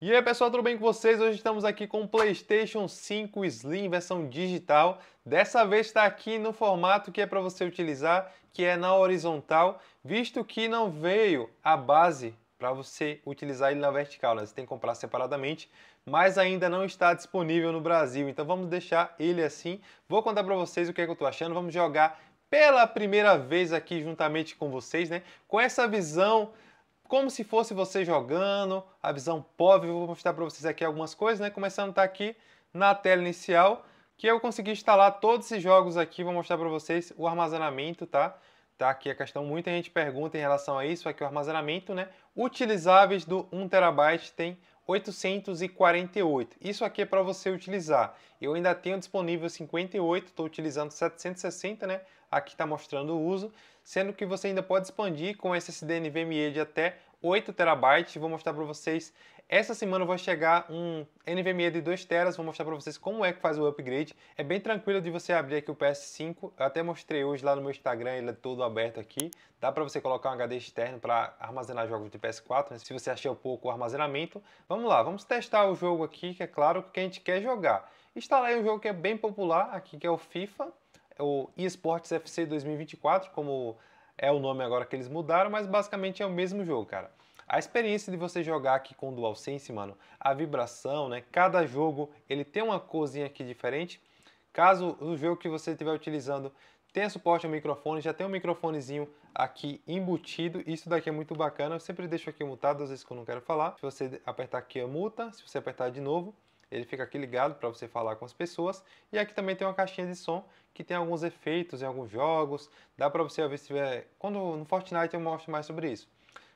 E aí pessoal, tudo bem com vocês? Hoje estamos aqui com o PlayStation 5 Slim, versão digital. Dessa vez está aqui no formato que é para você utilizar, que é na horizontal, visto que não veio a base para você utilizar ele na vertical, né? Você tem que comprar separadamente, mas ainda não está disponível no Brasil, então vamos deixar ele assim. Vou contar para vocês o que é que eu estou achando, vamos jogar pela primeira vez aqui juntamente com vocês, né? Com essa visão como se fosse você jogando, a visão pobre. Vou mostrar para vocês aqui algumas coisas, né? Começando tá aqui na tela inicial, que eu consegui instalar todos esses jogos aqui. Vou mostrar para vocês o armazenamento, tá? Tá aqui a questão, muita gente pergunta em relação a isso, aqui o armazenamento, né? Utilizáveis do 1TB tem 848. Isso aqui é para você utilizar. Eu ainda tenho disponível 58, estou utilizando 760, né? Aqui está mostrando o uso, sendo que você ainda pode expandir com SSD NVMe de até 8TB. Vou mostrar para vocês, essa semana vai chegar um NVMe de 2TB, vou mostrar para vocês como é que faz o upgrade. É bem tranquilo de você abrir aqui o PS5, eu até mostrei hoje lá no meu Instagram, ele é todo aberto aqui. Dá para você colocar um HD externo para armazenar jogos de PS4, né? Se você achou pouco o armazenamento. Vamos lá, vamos testar o jogo aqui, que é claro que a gente quer jogar. Instalei um jogo que é bem popular aqui, que é o FIFA, o EA Sports FC 2024, como é o nome agora que eles mudaram, mas basicamente é o mesmo jogo, cara. A experiência de você jogar aqui com o DualSense, mano, a vibração, né? Cada jogo, ele tem uma cozinha aqui diferente. Caso o jogo que você estiver utilizando tenha suporte ao microfone, já tem um microfonezinho aqui embutido. Isso daqui é muito bacana. Eu sempre deixo aqui mutado, às vezes que eu não quero falar. Se você apertar aqui, muta. Se você apertar de novo, ele fica aqui ligado para você falar com as pessoas. E aqui também tem uma caixinha de som que tem alguns efeitos em alguns jogos. Dá para você ver se tiver... Quando no Fortnite eu mostro mais sobre isso.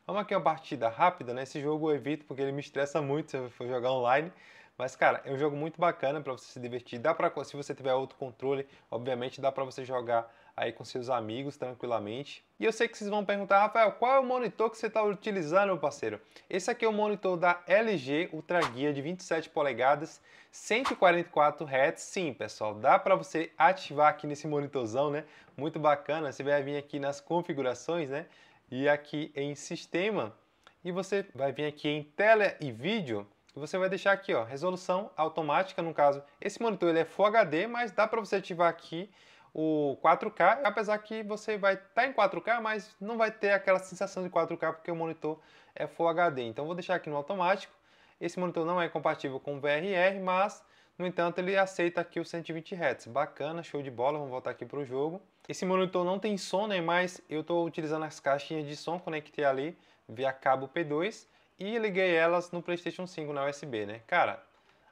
Vamos aqui uma partida rápida, né? Esse jogo eu evito porque ele me estressa muito se eu for jogar online. Mas, cara, é um jogo muito bacana para você se divertir. Dá pra, se você tiver outro controle, obviamente dá para você jogar aí com seus amigos tranquilamente. E eu sei que vocês vão perguntar, Rafael, qual é o monitor que você está utilizando, meu parceiro? Esse aqui é o monitor da LG UltraGear de 27 polegadas, 144 Hz. Sim, pessoal, dá para você ativar aqui nesse monitorzão, né? Muito bacana, você vai vir aqui nas configurações, né? E aqui em sistema, e você vai vir aqui em tela e vídeo, e você vai deixar aqui, ó, resolução automática. No caso, esse monitor ele é Full HD, mas dá para você ativar aqui o 4K, apesar que você vai estar em 4K, mas não vai ter aquela sensação de 4K, porque o monitor é Full HD. Então vou deixar aqui no automático. Esse monitor não é compatível com o VRR, mas, no entanto, ele aceita aqui os 120 Hz. Bacana, show de bola, vamos voltar aqui para o jogo. Esse monitor não tem som, né? Mas eu estou utilizando as caixinhas de som, conectei ali via cabo P2 e liguei elas no PlayStation 5 na USB, né? Cara,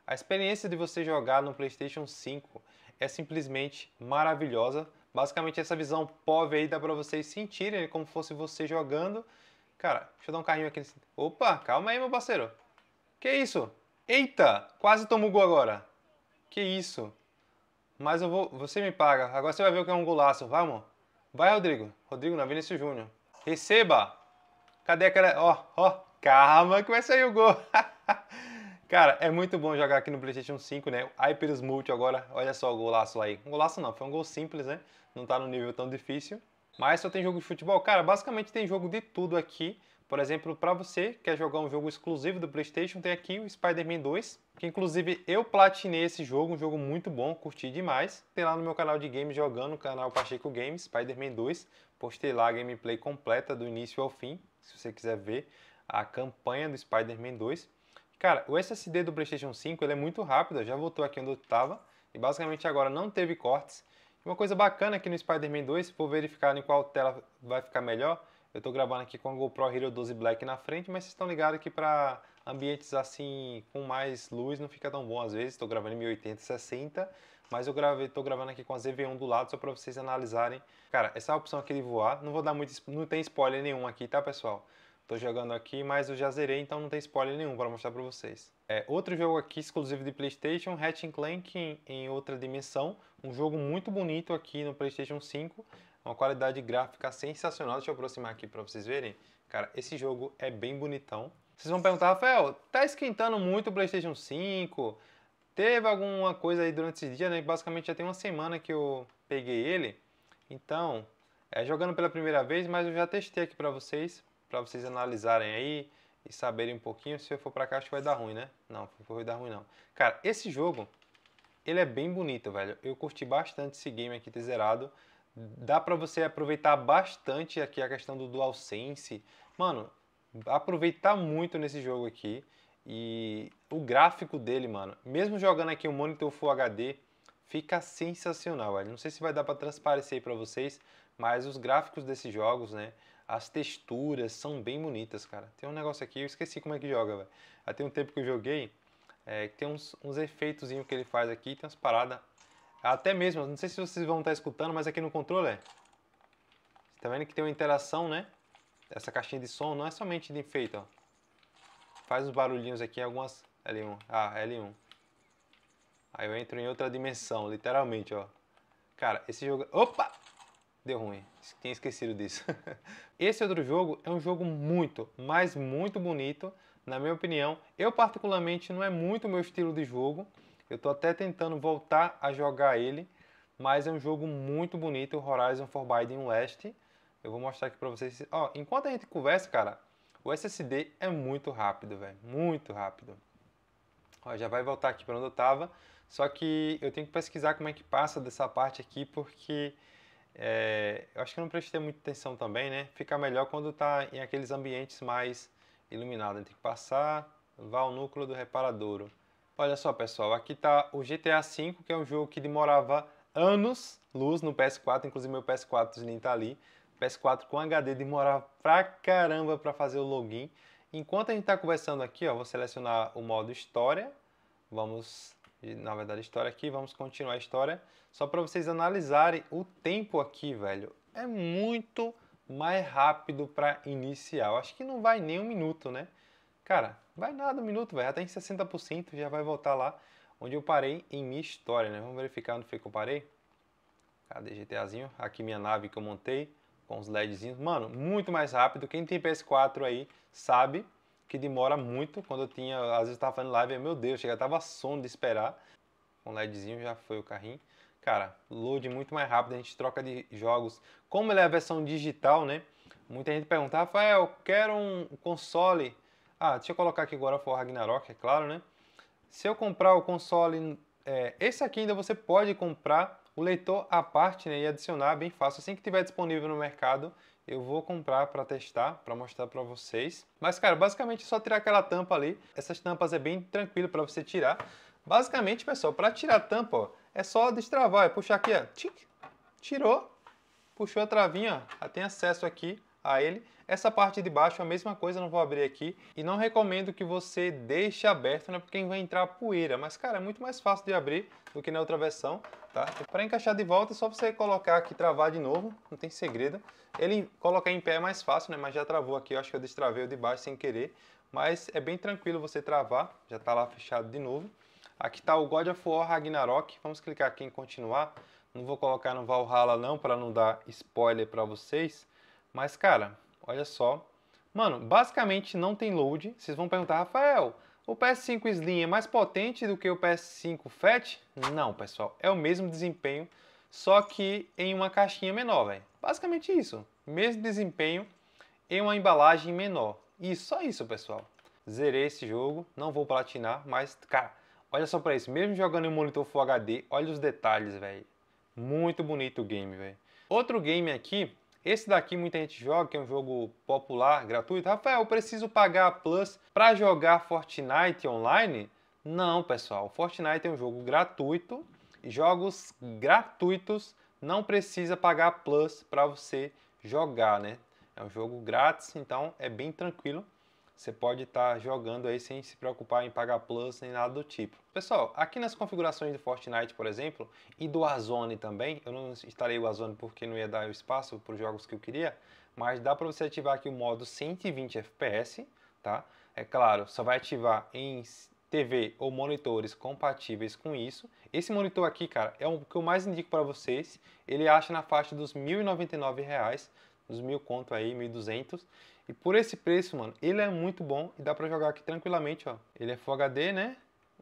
a experiência de você jogar no PlayStation 5 é simplesmente maravilhosa. Basicamente essa visão POV aí dá para vocês sentirem como fosse você jogando. Cara, deixa eu dar um carrinho aqui. Opa, calma aí, meu parceiro. Que isso? Eita, quase tomou gol agora. Que isso? Mas eu vou... Você me paga. Agora você vai ver o que é um golaço. Vamos? Vai, Rodrigo. Rodrigo na Vinícius Júnior. Receba! Cadê aquela... Ó, ó. Calma que vai sair o gol. Cara, é muito bom jogar aqui no PlayStation 5, né? O Hyperus Multi agora. Olha só o golaço lá aí. Um golaço não. Foi um gol simples, né? Não tá no nível tão difícil. Mas só tem jogo de futebol. Cara, basicamente tem jogo de tudo aqui. Por exemplo, para você que quer jogar um jogo exclusivo do PlayStation, tem aqui o Spider-Man 2, que inclusive eu platinei esse jogo, um jogo muito bom, curti demais. Tem lá no meu canal de games jogando, no canal Pacheco Games, Spider-Man 2. Postei lá a gameplay completa do início ao fim, se você quiser ver a campanha do Spider-Man 2. Cara, o SSD do PlayStation 5 ele é muito rápido, eu já voltou aqui onde eu estava, e basicamente agora não teve cortes. Uma coisa bacana aqui no Spider-Man 2, se for verificar em qual tela vai ficar melhor, eu tô gravando aqui com a GoPro Hero 12 Black na frente, mas vocês estão ligados que para ambientes assim com mais luz não fica tão bom às vezes. Estou gravando em 1080, 60, mas eu tô gravando aqui com a ZV1 do lado só para vocês analisarem. Cara, essa opção aqui de voar, não vou dar muito, não tem spoiler nenhum aqui, tá, pessoal? Tô jogando aqui, mas eu já zerei, então não tem spoiler nenhum para mostrar para vocês. É, outro jogo aqui exclusivo de PlayStation, Ratchet & Clank em outra dimensão, um jogo muito bonito aqui no PlayStation 5. Uma qualidade gráfica sensacional. Deixa eu aproximar aqui para vocês verem. Cara, esse jogo é bem bonitão. Vocês vão perguntar, Rafael, tá esquentando muito o PlayStation 5? Teve alguma coisa aí durante esse dia, né? Basicamente já tem uma semana que eu peguei ele. Então, jogando pela primeira vez, mas eu já testei aqui para vocês analisarem aí. e saberem um pouquinho. Se eu for pra cá, acho que vai dar ruim, né? Não, não vai dar ruim, não. Cara, esse jogo, ele é bem bonito, velho. Eu curti bastante esse game aqui ter zerado. Dá pra você aproveitar bastante aqui a questão do DualSense. Mano, aproveitar muito nesse jogo aqui. E o gráfico dele, mano, mesmo jogando aqui um monitor Full HD, fica sensacional, velho. Não sei se vai dar pra transparecer aí pra vocês, mas os gráficos desses jogos, né? As texturas são bem bonitas, cara. Tem um negócio aqui, eu esqueci como é que joga, velho. Há tem um tempo que eu joguei, tem uns efeitozinhos que ele faz aqui, tem umas paradas. Até mesmo, não sei se vocês vão estar escutando, mas aqui no controle, tá vendo que tem uma interação, né? Essa caixinha de som não é somente de efeito, ó. Faz uns barulhinhos aqui, algumas... L1. Ah, L1. Aí eu entro em outra dimensão, literalmente, ó. Cara, esse jogo... Opa! Deu ruim. Tinha esquecido disso. Esse outro jogo é um jogo muito, mas muito bonito, na minha opinião. Eu, particularmente, não é muito o meu estilo de jogo. Eu tô até tentando voltar a jogar ele, mas é um jogo muito bonito, o Horizon Forbidden West. Eu vou mostrar aqui pra vocês. Ó, enquanto a gente conversa, cara... O SSD é muito rápido, velho, muito rápido. Ó, já vai voltar aqui para onde eu tava, só que eu tenho que pesquisar como é que passa dessa parte aqui, porque eu acho que eu não prestei muita atenção também, né? Fica melhor quando tá em aqueles ambientes mais iluminados. Tem que passar, vá ao núcleo do reparadouro. Olha só, pessoal, aqui tá o GTA V, que é um jogo que demorava anos luz no PS4, inclusive meu PS4 nem tá ali. PS4 com HD demorava pra caramba pra fazer o login. Enquanto a gente tá conversando aqui, ó, vou selecionar o modo história. Vamos, na verdade, história aqui, vamos continuar a história. Só pra vocês analisarem o tempo aqui, velho. É muito mais rápido pra iniciar. Eu acho que não vai nem um minuto, né? Cara, vai nada um minuto, velho. Até em 60% já vai voltar lá onde eu parei em minha história, né? Vamos verificar onde foi que eu parei. Cadê GTAzinho? Aqui minha nave que eu montei. Com os LEDzinhos, mano, muito mais rápido. Quem tem PS4 aí sabe que demora muito. Quando eu tinha, às vezes eu tava fazendo live, meu Deus, chega, tava sono de esperar. Com LEDzinho já foi o carrinho. Cara, load muito mais rápido, a gente troca de jogos. Como ele é a versão digital, né? Muita gente pergunta, Rafael, quero um console. Ah, deixa eu colocar aqui agora God of War Ragnarok, é claro, né? Se eu comprar o console, esse aqui ainda você pode comprar o leitor à parte, né, e adicionar bem fácil. Assim que tiver disponível no mercado, eu vou comprar para testar, para mostrar para vocês. Mas, cara, basicamente é só tirar aquela tampa ali. Essas tampas é bem tranquilo para você tirar. Basicamente, pessoal, para tirar a tampa, ó, é só destravar, é puxar aqui, ó, tic, tirou, puxou a travinha, ó, tem acesso aqui a ele. Essa parte de baixo é a mesma coisa, não vou abrir aqui. E não recomendo que você deixe aberto, né? Porque vai entrar poeira. Mas, cara, é muito mais fácil de abrir do que na outra versão, tá? Para encaixar de volta é só você colocar aqui, travar de novo. Não tem segredo. Ele colocar em pé é mais fácil, né? Mas já travou aqui. Eu acho que eu destravei o de baixo sem querer. Mas é bem tranquilo você travar. Já tá lá fechado de novo. Aqui tá o God of War Ragnarok. Vamos clicar aqui em continuar. Não vou colocar no Valhalla não, para não dar spoiler para vocês. Mas, cara, olha só. Mano, basicamente não tem load. Vocês vão perguntar, Rafael, o PS5 Slim é mais potente do que o PS5 Fat? Não, pessoal. É o mesmo desempenho, só que em uma caixinha menor, velho. Basicamente isso. Mesmo desempenho em uma embalagem menor. E só isso, pessoal. Zerei esse jogo. Não vou platinar, mas, cara, olha só pra isso. Mesmo jogando em monitor Full HD, olha os detalhes, velho. Muito bonito o game, velho. Outro game aqui... Esse daqui muita gente joga, que é um jogo popular, gratuito. Rafael, eu preciso pagar a Plus para jogar Fortnite online? Não, pessoal. Fortnite é um jogo gratuito. Jogos gratuitos não precisa pagar a Plus para você jogar, né? É um jogo grátis, então é bem tranquilo. Você pode estar jogando aí sem se preocupar em pagar Plus nem nada do tipo. Pessoal, aqui nas configurações do Fortnite, por exemplo, e do Warzone também, eu não instalei o Warzone porque não ia dar o espaço para os jogos que eu queria, mas dá para você ativar aqui o modo 120 FPS, tá? É claro, só vai ativar em TV ou monitores compatíveis com isso. Esse monitor aqui, cara, é o que eu mais indico para vocês. Ele acha na faixa dos R$ 1.099, uns 1.000 conto aí, 1.200. E por esse preço, mano, ele é muito bom e dá pra jogar aqui tranquilamente, ó. Ele é Full HD, né?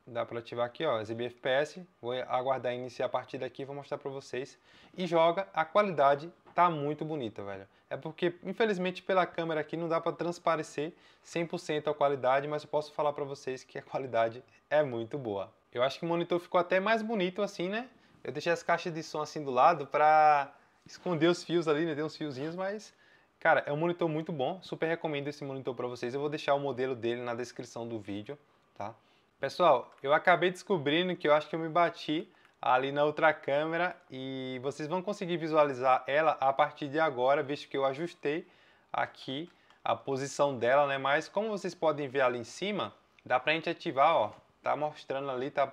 Dá pra ativar aqui, ó, exibir FPS. Vou aguardar iniciar a partida aqui, vou mostrar pra vocês. E joga, a qualidade tá muito bonita, velho. É porque, infelizmente, pela câmera aqui não dá pra transparecer 100% a qualidade, mas eu posso falar pra vocês que a qualidade é muito boa. Eu acho que o monitor ficou até mais bonito assim, né? Eu deixei as caixas de som assim do lado pra esconder os fios ali, né? Tem uns fiozinhos, mas... Cara, é um monitor muito bom, super recomendo esse monitor pra vocês. Eu vou deixar o modelo dele na descrição do vídeo, tá? Pessoal, eu acabei descobrindo que eu acho que eu me bati ali na outra câmera e vocês vão conseguir visualizar ela a partir de agora, visto que eu ajustei aqui a posição dela, né? Mas como vocês podem ver ali em cima, dá pra gente ativar, ó. Tá mostrando ali, tá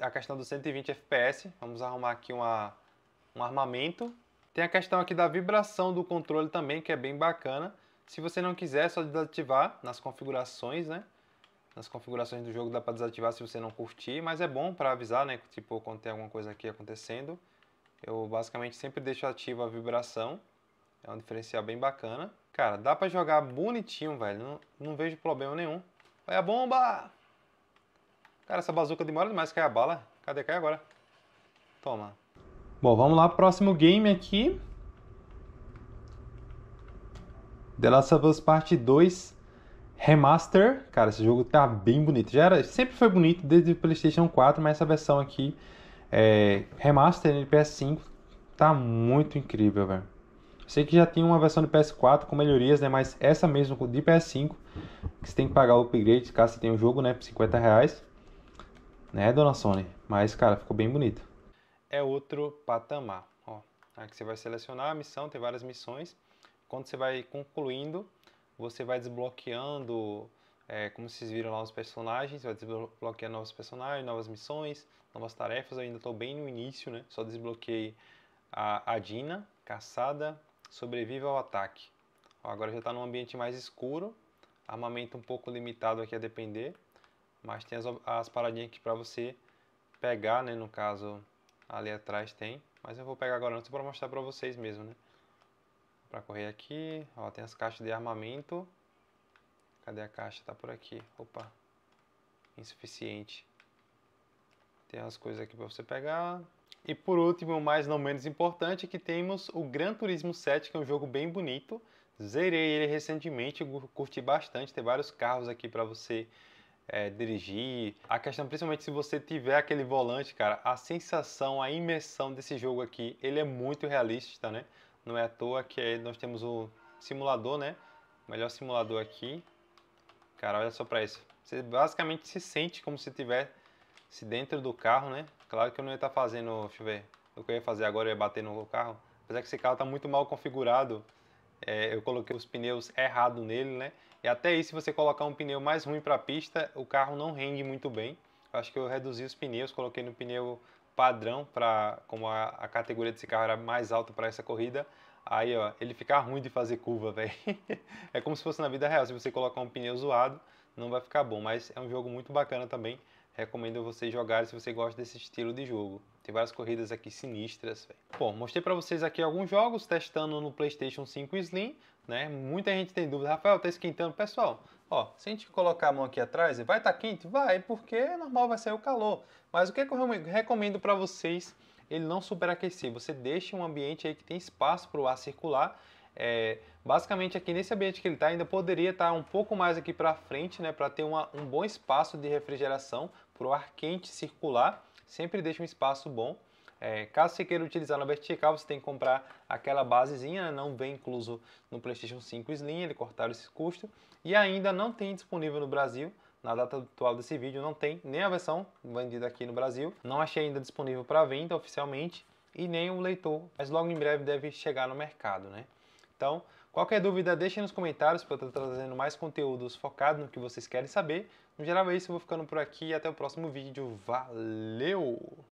a questão do 120 FPS. Vamos arrumar aqui um armamento. Tem a questão aqui da vibração do controle também, que é bem bacana. Se você não quiser, é só desativar nas configurações, né? Nas configurações do jogo dá para desativar se você não curtir, mas é bom para avisar, né? Tipo, quando tem alguma coisa aqui acontecendo. Eu basicamente sempre deixo ativa a vibração. É um diferencial bem bacana. Cara, dá para jogar bonitinho, velho. Não vejo problema nenhum. Vai a bomba! Cara, essa bazuca demora demais cair a bala. Cadê? Cai agora. Toma. Bom, vamos lá, próximo game aqui. The Last of Us Part II Remaster. Cara, esse jogo tá bem bonito. Sempre foi bonito desde o PlayStation 4, mas essa versão aqui, Remaster de PS5, tá muito incrível, velho. Sei que já tinha uma versão de PS4 com melhorias, né? Mas essa mesmo de PS5, que você tem que pagar o upgrade caso você tenha o jogo, né? Por R$50, né, dona Sony? Mas, cara, ficou bem bonito. É outro patamar, ó. Aqui você vai selecionar a missão, tem várias missões. Quando você vai concluindo, você vai desbloqueando, como vocês viram lá, os personagens. Você vai desbloqueando novos personagens, novas missões, novas tarefas. Eu ainda estou bem no início, né? Só desbloqueei a Dina, caçada, sobrevive ao ataque. Ó, agora já está num ambiente mais escuro, armamento um pouco limitado aqui a depender, mas tem as paradinhas aqui para você pegar, né? No caso... Ali atrás tem, mas eu vou pegar agora não, só para mostrar para vocês mesmo, né? Para correr aqui, ó, tem as caixas de armamento. Cadê a caixa? Tá por aqui. Opa. Insuficiente. Tem as coisas aqui para você pegar. E por último, mas não menos importante, que temos o Gran Turismo 7, que é um jogo bem bonito. Zerei ele recentemente, curti bastante, tem vários carros aqui para você dirigir. A questão, principalmente se você tiver aquele volante, cara, a sensação, a imersão desse jogo aqui, ele é muito realista, né? Não é à toa que nós temos o simulador, né? O melhor simulador aqui. Cara, olha só pra isso. Você basicamente se sente como se tivesse dentro do carro, né? Claro que eu não ia estar fazendo, deixa eu ver, o que eu ia fazer agora, eu ia bater no carro. Apesar que esse carro tá muito mal configurado. Eu coloquei os pneus errado nele, né? E até aí, se você colocar um pneu mais ruim para a pista, o carro não rende muito bem. Eu acho que eu reduzi os pneus, coloquei no pneu padrão, como a categoria desse carro era mais alta para essa corrida. Aí, ó, ele fica ruim de fazer curva, velho. É como se fosse na vida real. Se você colocar um pneu zoado, não vai ficar bom. Mas é um jogo muito bacana também. Recomendo vocês jogarem se você gosta desse estilo de jogo. Tem várias corridas aqui sinistras, véio. Bom, mostrei pra vocês aqui alguns jogos, testando no PlayStation 5 Slim, né? Muita gente tem dúvida, Rafael, tá esquentando. Pessoal, ó, se a gente colocar a mão aqui atrás, vai estar quente? Vai, porque é normal, vai sair o calor. Mas o que eu recomendo pra vocês, ele não superaquecer. Você deixa um ambiente aí que tem espaço para o ar circular. Basicamente aqui nesse ambiente que ele está, ainda poderia estar um pouco mais aqui para frente, né, para ter um bom espaço de refrigeração para o ar quente circular. Sempre deixa um espaço bom. Caso você queira utilizar na vertical, você tem que comprar aquela basezinha, né? Não vem incluso no PlayStation 5 Slim, ele cortaram esse custo e ainda não tem disponível no Brasil. Na data atual desse vídeo não tem nem a versão vendida aqui no Brasil, não achei ainda disponível para venda oficialmente e nem o leitor, mas logo em breve deve chegar no mercado, né? Então, qualquer dúvida, deixem nos comentários, para eu estar trazendo mais conteúdos focados no que vocês querem saber. No geral é isso, eu vou ficando por aqui e até o próximo vídeo. Valeu!